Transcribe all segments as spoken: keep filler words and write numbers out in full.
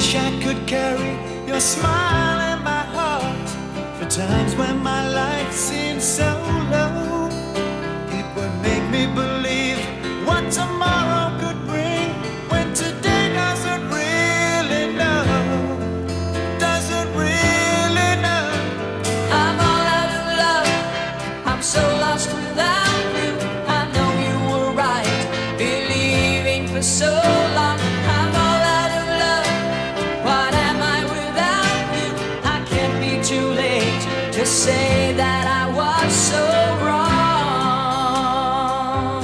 wish I could carry your smile in my heart for times when my life seems so low. It would make me believe what tomorrow could bring when today doesn't really know, doesn't really know. I'm all out of love, I'm so lost without you. I know you were right, believing for so long. I'm all out of love, what am I without you? I can't be too late to say that I was so wrong.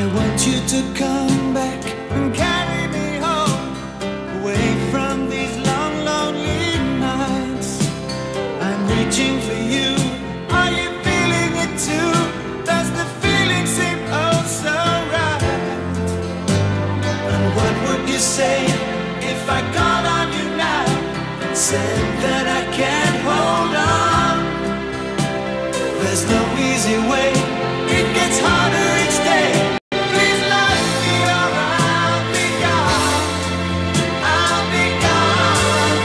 I want you to come back and carry me home, away from these long, lonely nights. I'm reaching for you, are you feeling it too? Does the feeling seem oh so right? And what would you say if I called on you now and said that I can't hold on? There's no easy way, it gets harder each day. So lost without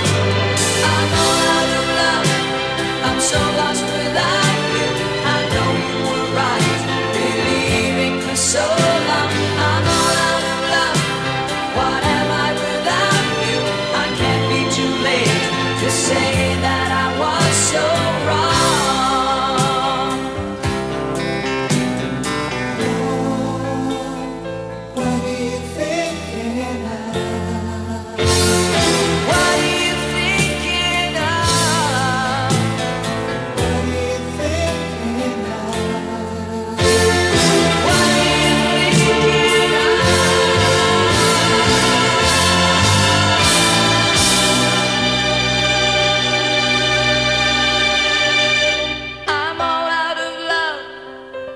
you, I know you were right, believing for so long. I'm all out of love, what am I without you? I can't be too late to say that I was so wrong. Oh, what are you thinking of?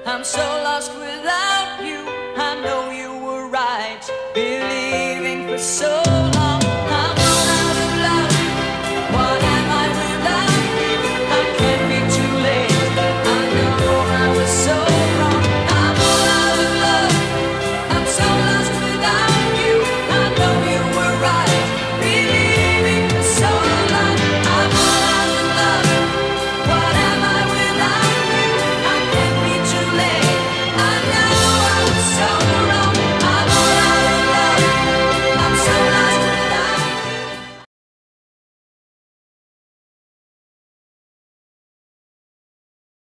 I'm so lost without you, I know you were right, believing for so long.